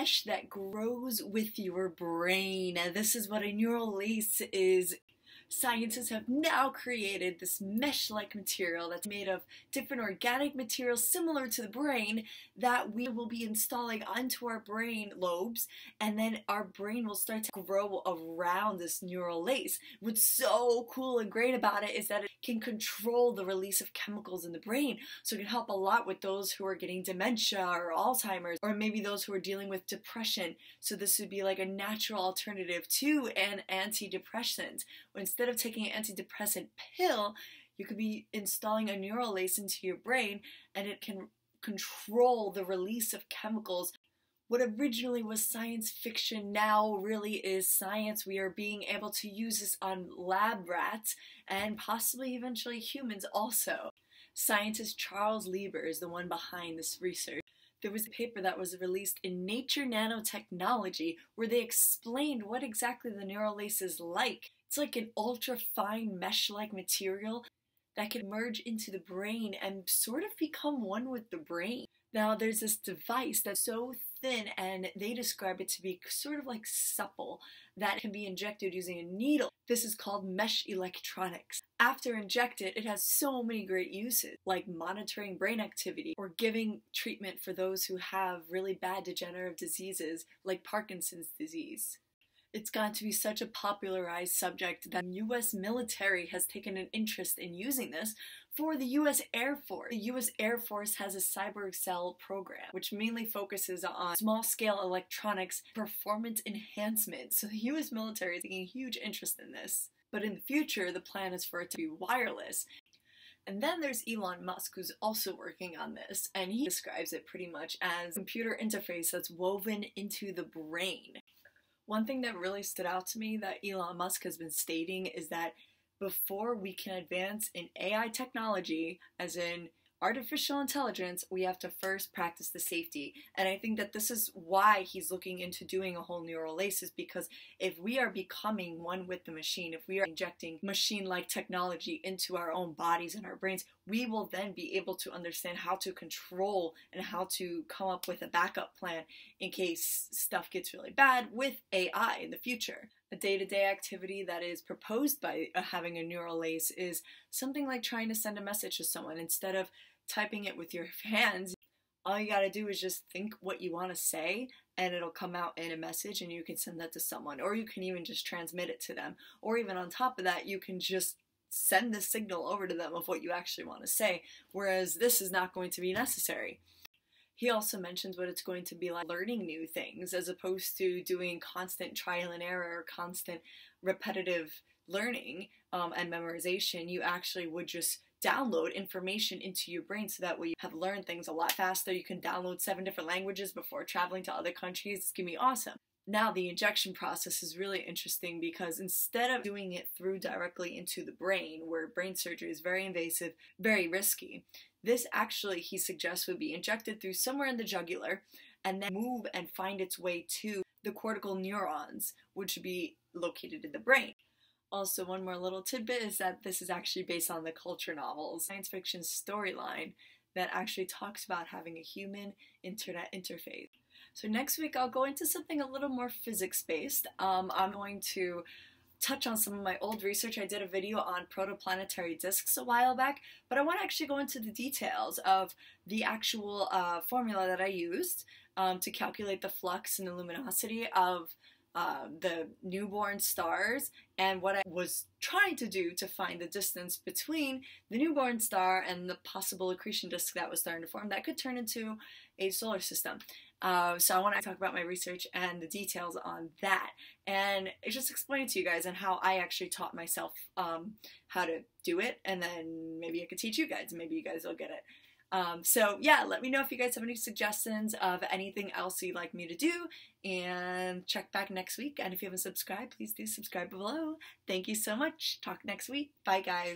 mesh that grows with your brain. This is what a neural lace is. Scientists have now created this mesh-like material that's made of different organic materials similar to the brain that we will be installing onto our brain lobes, and then our brain will start to grow around this neural lace. What's so cool and great about it is that it can control the release of chemicals in the brain, so it can help a lot with those who are getting dementia or Alzheimer's, or maybe those who are dealing with depression. So this would be like a natural alternative to an antidepressant. Instead of taking an antidepressant pill, you could be installing a neural lace into your brain, and it can control the release of chemicals. What originally was science fiction now really is science. We are being able to use this on lab rats and possibly eventually humans also. Scientist Charles Lieber is the one behind this research. There was a paper that was released in Nature Nanotechnology where they explained what exactly the neural lace is like. It's like an ultra-fine mesh-like material that can merge into the brain and sort of become one with the brain. Now, there's this device that's so thin, and they describe it to be sort of like supple, that can be injected using a needle. This is called mesh electronics. After injected, it has so many great uses, like monitoring brain activity or giving treatment for those who have really bad degenerative diseases like Parkinson's disease. It's gotten to be such a popularized subject that the U.S. military has taken an interest in using this for the U.S. Air Force. The U.S. Air Force has a cyber cell program, which mainly focuses on small-scale electronics performance enhancement. So the U.S. military is taking a huge interest in this. But in the future, the plan is for it to be wireless. And then there's Elon Musk, who's also working on this, and he describes it pretty much as a computer interface that's woven into the brain. One thing that really stood out to me that Elon Musk has been stating is that before we can advance in AI technology, as in artificial intelligence, we have to first practice the safety. And I think that this is why he's looking into doing a whole neural lace, is because if we are becoming one with the machine, if we are injecting machine-like technology into our own bodies and our brains, we will then be able to understand how to control and how to come up with a backup plan in case stuff gets really bad with AI in the future. A day-to-day activity that is proposed by having a neural lace is something like trying to send a message to someone. Instead of typing it with your hands, all you gotta do is just think what you want to say, and it'll come out in a message, and you can send that to someone, or you can even just transmit it to them, or even on top of that, you can just send the signal over to them of what you actually want to say, whereas this is not going to be necessary. He also mentions what it's going to be like learning new things as opposed to doing constant trial and error, constant repetitive learning and memorization. You actually would just download information into your brain, so that way you have learned things a lot faster. You can download 7 different languages before traveling to other countries. It's going to be awesome. Now, the injection process is really interesting because instead of doing it through directly into the brain, where brain surgery is very invasive, very risky, this actually, he suggests, would be injected through somewhere in the jugular and then move and find its way to the cortical neurons, which would be located in the brain. Also, one more little tidbit is that this is actually based on the culture novel's science fiction storyline that actually talks about having a human internet interface. So next week I'll go into something a little more physics-based. I'm going to touch on some of my old research. I did a video on protoplanetary disks a while back, but I want to actually go into the details of the actual formula that I used to calculate the flux and the luminosity of the newborn stars, and what I was trying to do to find the distance between the newborn star and the possible accretion disk that was starting to form that could turn into a solar system. So I want to talk about my research and the details on that, and just explain it to you guys and how I actually taught myself how to do it, and then maybe I could teach you guys, and maybe you guys will get it. So yeah, let me know if you guys have any suggestions of anything else you'd like me to do, and check back next week. And if you haven't subscribed, please do subscribe below. Thank you so much. Talk next week. Bye guys.